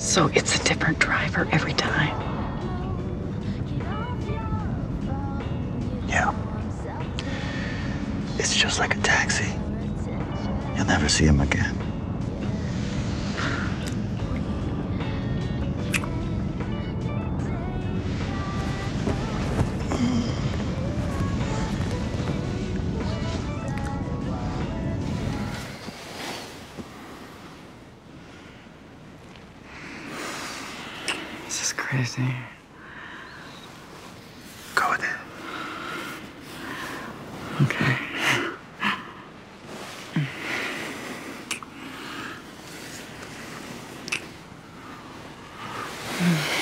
So it's a different driver every time. Yeah. It's just like a taxi. You'll never see him again. This is crazy. Go with it. Okay.